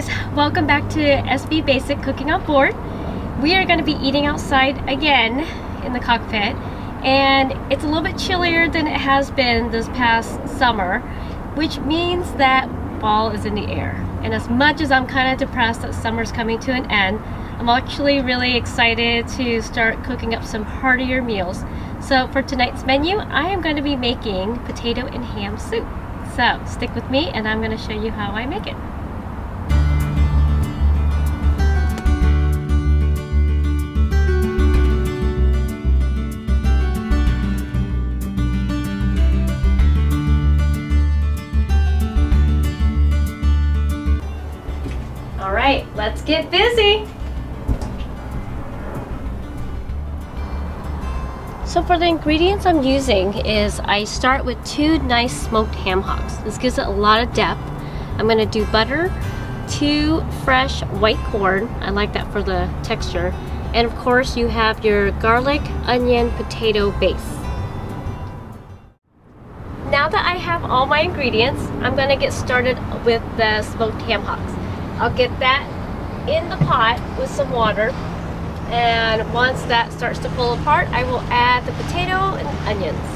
guys, welcome back to SB Basic Cooking on Board. We are going to be eating outside again in the cockpit, and it's a little bit chillier than it has been this past summer, which means that fall is in the air. And as much as I'm kind of depressed that summer's coming to an end, I'm actually really excited to start cooking up some heartier meals. So for tonight's menu, I am going to be making potato and ham soup. So stick with me and I'm going to show you how I make it. All right, let's get busy. So for the ingredients I'm using is I start with two nice smoked ham hocks. This gives it a lot of depth. I'm going to do butter, 2 fresh white corn. I like that for the texture. And of course you have your garlic, onion, potato base. Now that I have all my ingredients, I'm going to get started with the smoked ham hocks. I'll get that in the pot with some water. And once that starts to pull apart, I will add the potato and onions.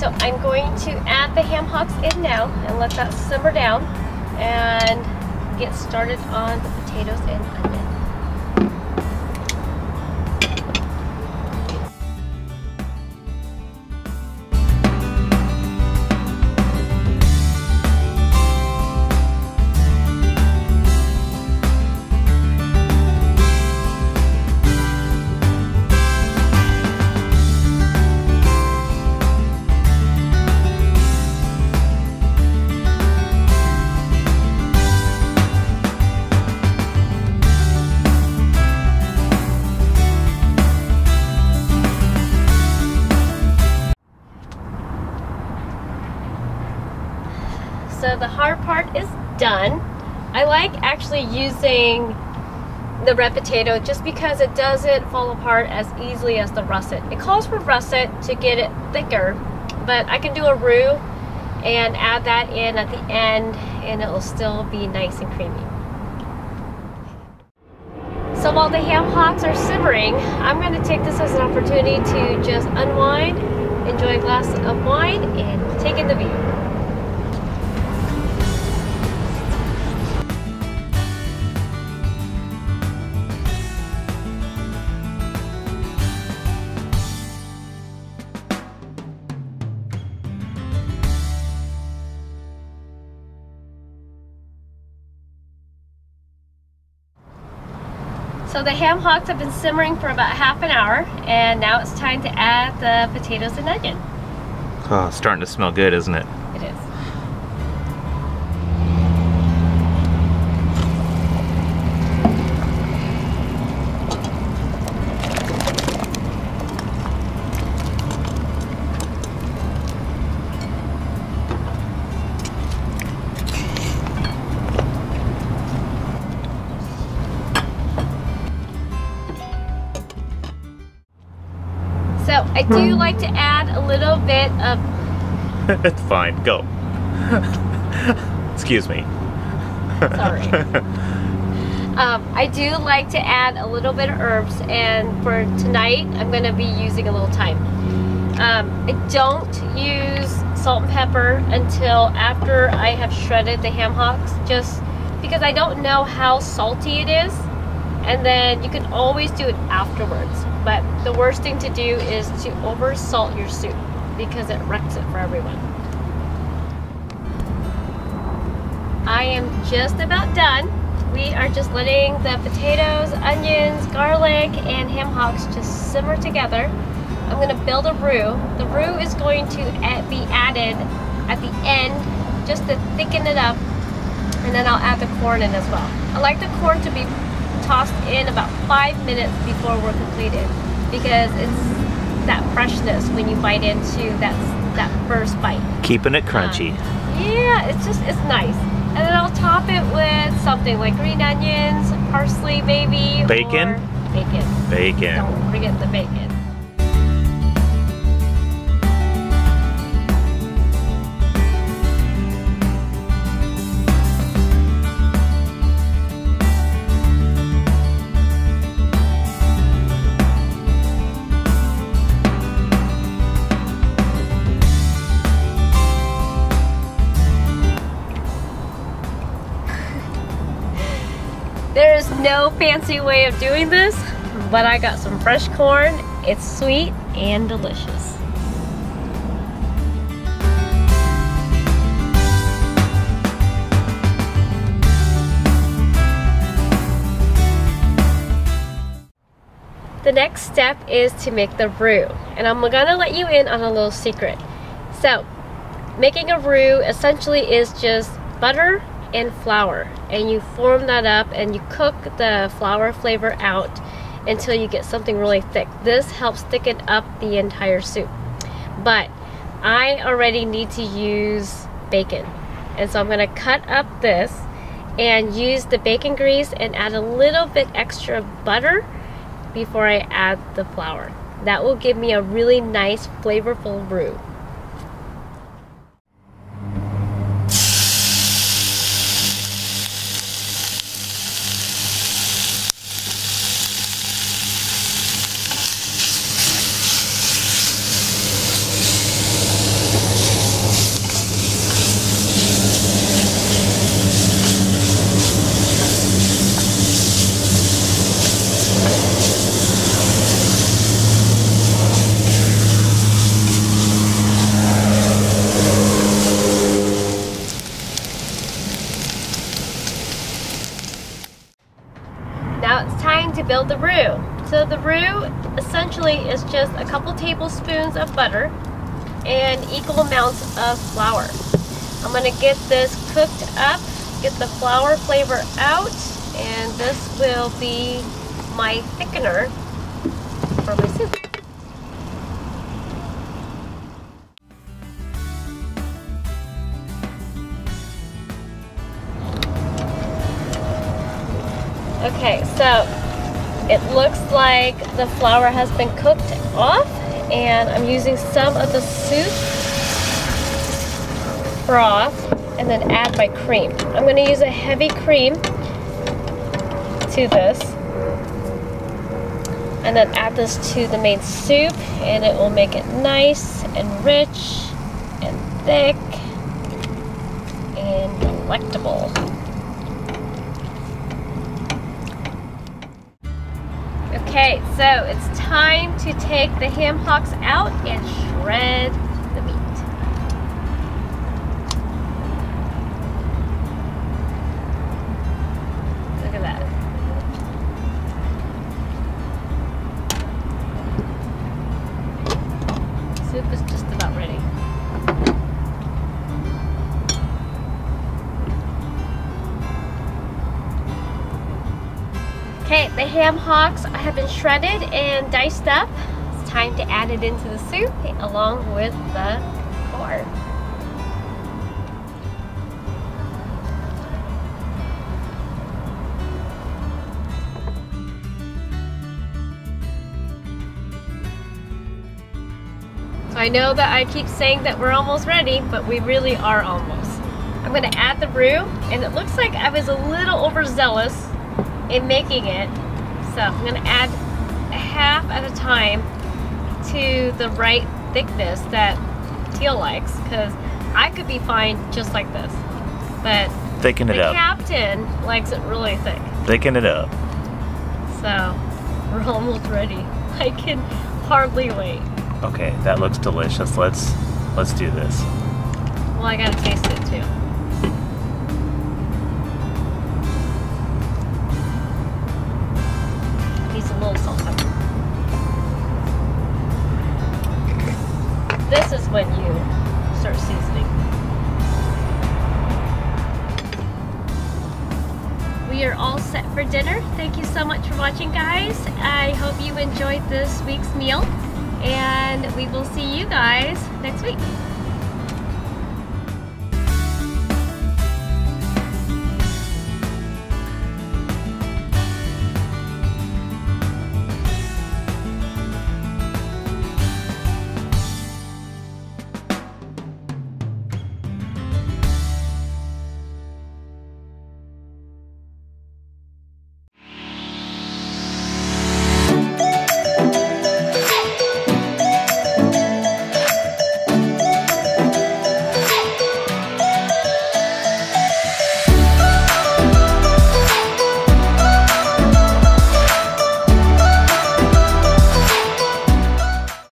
So I'm going to add the ham hocks in now and let that simmer down and get started on the potatoes and onions. So the hard part is done. I like actually using the red potato just because it doesn't fall apart as easily as the russet. It calls for russet to get it thicker, but I can do a roux and add that in at the end and it'll still be nice and creamy. So while the ham hocks are simmering, I'm going to take this as an opportunity to just unwind, enjoy a glass of wine, and take in the view. So the ham hocks have been simmering for about half an hour, and now it's time to add the potatoes and onion. Oh, it's starting to smell good, isn't it? It is. So I do like to add a little bit of... It's fine, go. Excuse me. Sorry. I do like to add a little bit of herbs, and for tonight I'm going to be using a little thyme. I don't use salt and pepper until after I have shredded the ham hocks, just because I don't know how salty it is. And then you can always do it afterwards, but the worst thing to do is to over salt your soup because it wrecks it for everyone. I am just about done. We are just letting the potatoes, onions, garlic, and ham hocks just simmer together. I'm going to build a roux. The roux is going to be added at the end just to thicken it up, and then I'll add the corn in as well. I like the corn to be tossed in about 5 minutes before we're completed. because it's that freshness when you bite into that first bite. Keeping it crunchy. Yeah, it's nice. And then I'll top it with something like green onions, parsley maybe. Bacon? Or bacon. Bacon. Don't forget the bacon. There's no fancy way of doing this, but I got some fresh corn. It's sweet and delicious. The next step is to make the roux, and I'm gonna let you in on a little secret. So, making a roux essentially is just butter and flour, and you form that up and you cook the flour flavor out until you get something really thick. This helps thicken up the entire soup. But I already need to use bacon, and so I'm going to cut up this and use the bacon grease and add a little bit extra butter before I add the flour. That will give me a really nice flavorful roux. Build the roux. So the roux essentially is just a couple tablespoons of butter and equal amounts of flour. I'm going to get this cooked up, get the flour flavor out, and this will be my thickener for my soup. Okay, so it looks like the flour has been cooked off, and I'm using some of the soup broth and then add my cream. I'm going to use a heavy cream to this and then add this to the main soup, and it will make it nice and rich and thick and delectable. Okay, so it's time to take the ham hocks out and shred the meat. Look at that. Soup is just about ready. Okay, the ham hocks have been shredded and diced up. It's time to add it into the soup along with the corn. So I know that I keep saying that we're almost ready, but we really are almost. I'm going to add the roux, and it looks like I was a little overzealous in making it, so I'm going to add a half at a time to the right thickness that Teal likes, because I could be fine just like this, but thicken it up. The captain likes it really thick. Thicken it up. So we're almost ready. I can hardly wait. Okay, that looks delicious. Let's do this. Well, I gotta taste it too. This is when you start seasoning. We are all set for for dinner. Thank you so much for watching, guys. I hope you enjoyed this week's meal, and we will see you guys next week.